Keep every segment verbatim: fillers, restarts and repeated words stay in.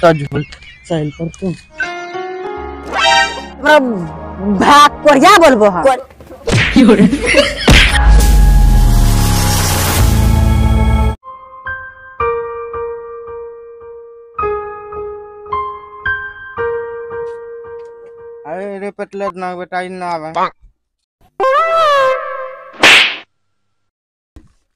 تاج ساحل पर तुम भाग कोरिया बोलबो हम की हो रे अरे रे पतला ना बेटा इन ना आवे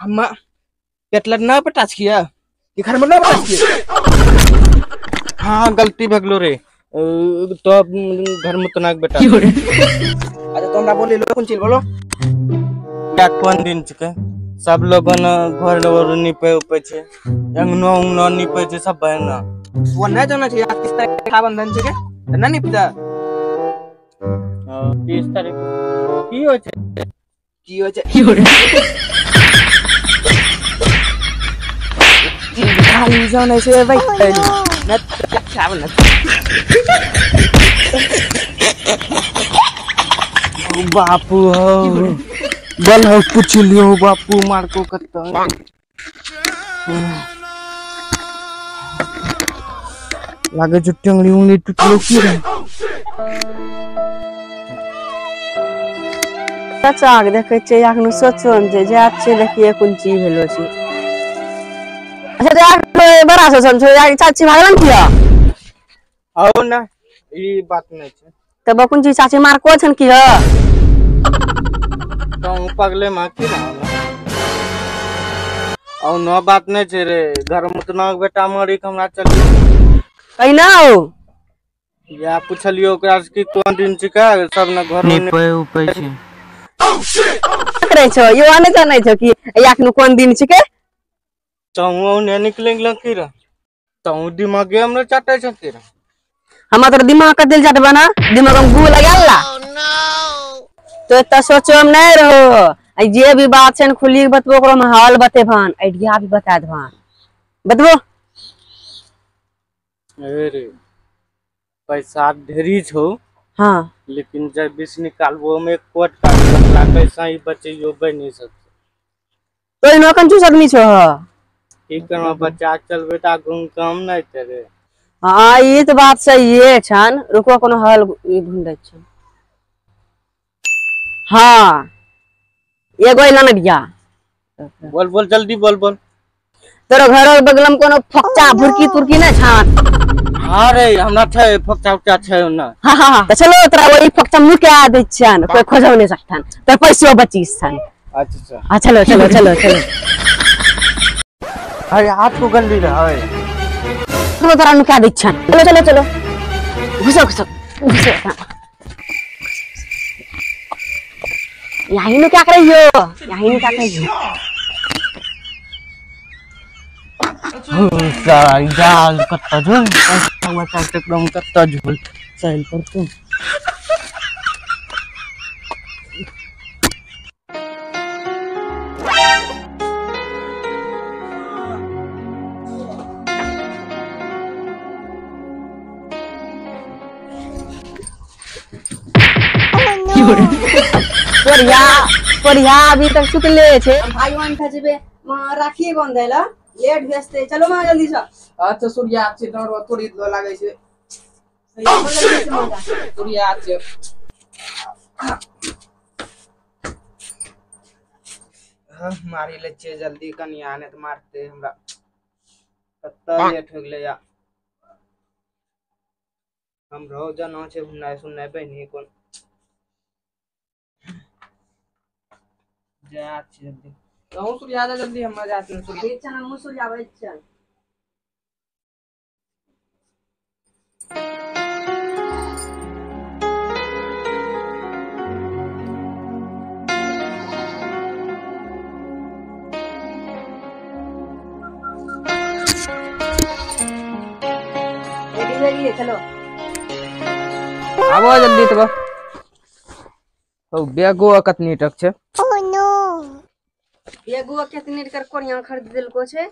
हम पतला ना बेटा छिया ई घर में ना बेटा छिया हां गलती भगलो रे तो घर में तो ना बेटा अच्छा तुमरा बोले लो कौन चीज बोलो इक्यावन दिन छके सब लोगन घर नवर निपे उपे छे अंगनो अंगनो निपे छे सब बहना वो ना जाना चाहिए आज किस तारीख का बंधन छके त ना निपता किस तारीख की हो छे की हो छे की हो रे भाई जाने से भाई ना चावन बापू हो बल हो पूछ लियो बापू मार को कत्ता लागे जुट्टी अंगली उंगली टूट लो की रे सच आग देखे छे अखनु सोचन जे जे अच्छे देखिए कोन चीज भेलो छी अच्छा यार बड़ा सोचन छे यार चाची भागलन किया आओ ना ई बात नै छे तब कोन चीज चाची मार को छन की ह तो पगले मां की ना औ न बात नै छे रे घर में तो ना बेटा मरी हमरा चल कहि ना हो या पूछलियो ओकरा से की कोन दिन छिका सब ना घर में पे उपे छी करे छो यो आने त नै छो की याखनु कोन दिन छिके तौ ने निकलेंग लकीरा तौ दिमागे हमरा चाटै छ तेरा हमरा तो दिमाग का दिल चाट बना दिमाग में गु लगाला तो त सोचम नै रहो आ जे भी बात छन खुली बतबो ओकरो माहौल बतेबन आइडिया भी बता दहन बतबो अरे पैसा ढेरी छौ हां लेकिन जब बीस निकालबो में कोट का बतला पैसा ही बचैयो बनि सक तो इनो कंजूस आदमी छौ ठीक करना बच्चा चल बेटा घूम काम नै करे हां ई त बात सही है छन रुको कोनो हल ढूंढै छन हाँ ये कोई लाना दिया बोल बोल जल्दी बोल बोल तेरा घर और बगलम कोनो फक्चा भुरकी तुरकी ना छान हाँ रे हमरा छे फक्चा उक्चा छे ना हाँ हाँ तो चलो तेरा वही फक्चा मुँह क्या दे छान कोई खोजो नहीं सकता तेरे पैसे बचीस छान अच्छा हाँ चलो चलो चलो चलो अरे हाथ को गंदी रहा है तो तेरा मुँह क्या दे छान चलो चलो चलो घुसो घुसो घुसो यहीं नु क्या कर रही हो यहीं नु क्या कर रही हो सारा जाल कत्ता झोल संग संग एकदम कत्ता झोल साहिल पर तुम बढ़िया बढ़िया अभी तक सुतले छे भाईवान खजबे राखिए बंधैला लेट भेजते चलो मां जल्दी से अच्छा सूर्या अच्छे डर और थोड़ी लो लागे छे सूर्या अच्छे हां मारी ले छे जल्दी कनिया ने तो मारते हमरा कत्ता लेट हो गेले या हम रोज ना छे घुमनाय सुननाय बहिनी कोन जा जल्दी कहूं सूर्या जा जल्दी हम जाते हैं सूर्या चल हम सूर्या भाई चल रेडी रेडी चलो आओ जल्दी तब हो बैगो कतनी टक छे एगो कितने कर कोरिया खरीद दिल को छे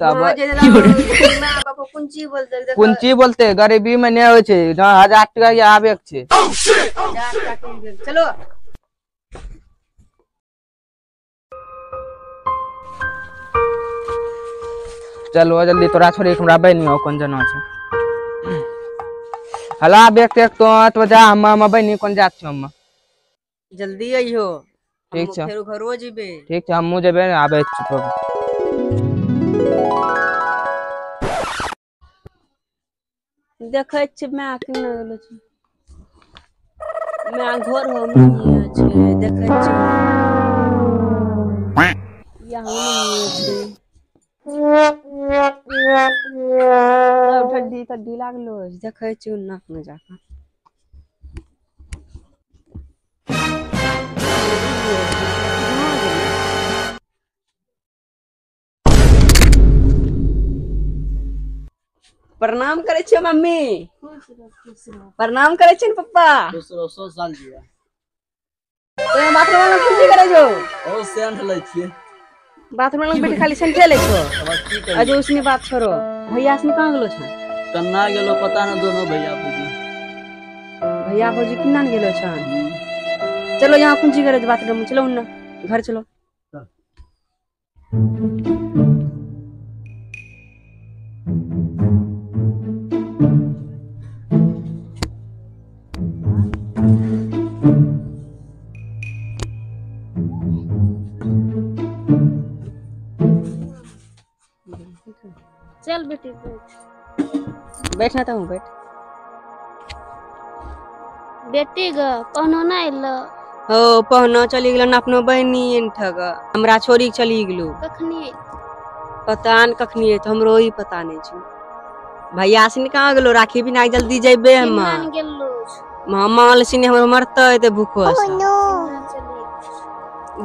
तब मां बाप कुंची बोल दे कुंची बोलते गरीबी में नै होय छे हजार टका या आबे छे चलो चलो जल्दी तोरा छोरी हमरा बहिनी हो कोन जना छे हला बैग टेक तो तो जा हम हम बनी कोन जात छ हम जल्दी आइयो ठीक छ फेरो घरो जेबे ठीक छ हमहु जेबे आबे छ देखै छ मैं आके न गेलो छ मैं घर हम छ देखै छ या हम छ ठड्डी ठड्डी लागलो देखै छी नाक में जाके प्रणाम करै छी मम्मी प्रणाम करै छी पप्पा दो सौ साल जिया तोय बाथरूम में की करै जो ओ सेंट लै छी बाथरूम में बैठ खाली सेंट लै छो आज उसनी बात छोरो भैया से कहां गेलो छ कन्ना गेलो पता न दोनों भैया भौजी भैया भौजी किन्ना गेलो छ चलो यहां कुंजी गरज बात रमु चलो न घर चलो चल बेटी बैठता हूँ बैठ बेटी ग पहनो ना इलो हो पहनो चली गेलो ना अपनो बहनी एंठग हमरा छोरी चली गेलो कखनी पता न कखनी है तो हमरो ही पता नहीं छी भैया सिन कहां गेलो राखी बिना जल्दी जइबे हम मान गेलो मामा सिन हमर मरतै त भूखो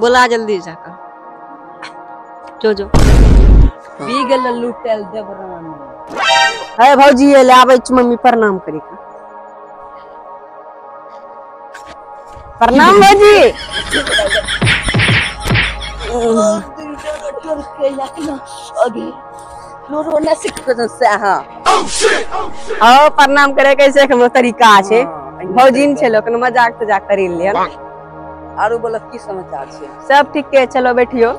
बोला जल्दी जाका जो जो बी गेल लूटल देवरान हे भौजी ले आबै छी मम्मी प्रणाम करी का प्रणाम भौजी अभी लोरो न सिखत से हां आओ प्रणाम करे कैसे हमर तरीका छै भौजीन छै लोकन मजाक त जा करि ले आरो बोल की समाचार छै सब ठीक छै चलो बैठियो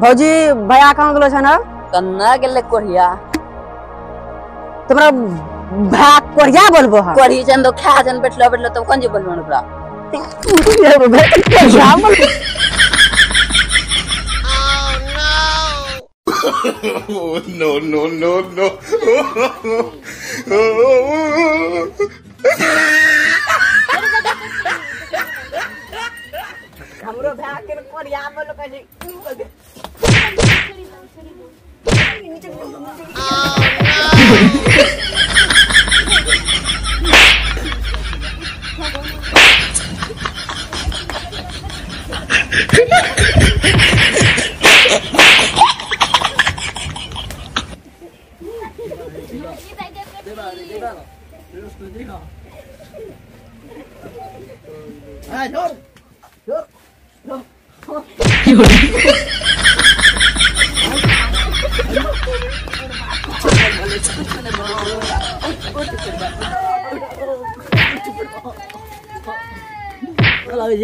भौजी भैया कहाँ गेलो छन कन्ना गेले कोरिया तोरा भा कोरिया बोलबो हम कोरी जन तो खा जन बैठलो बैठलो तब कोन जे बोलबो हमरा ओ नो नो नो नो हमरो भा के कोरिया बोल कहि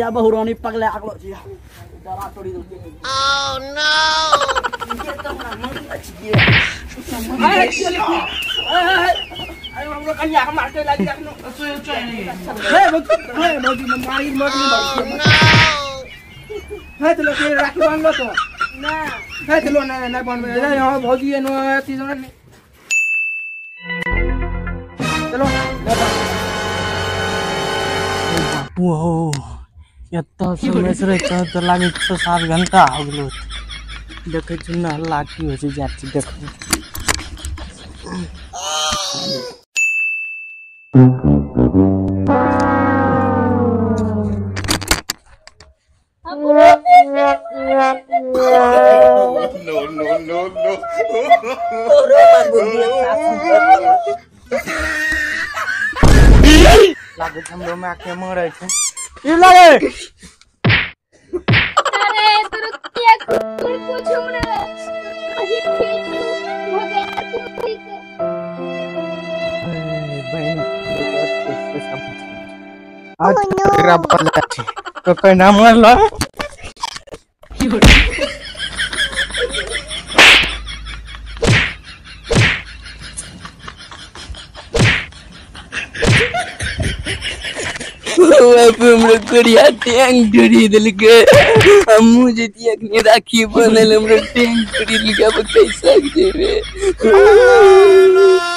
يا بهراني بقلع عقله جيا او نو यत्ता समय से रहता तो लागे छह सात घंटा हो गेलो देखै छी न हल्ला की होइ छै जात छी देखू नो नो नो नो तोरो लागे हमरो में आके मरै छै ये लागे अरे तू क्या कुछ कुछ होने अभी ठीक हो गया तू ठीक बहन इससे सब आज तेरा बल है तो कोई नाम ला रे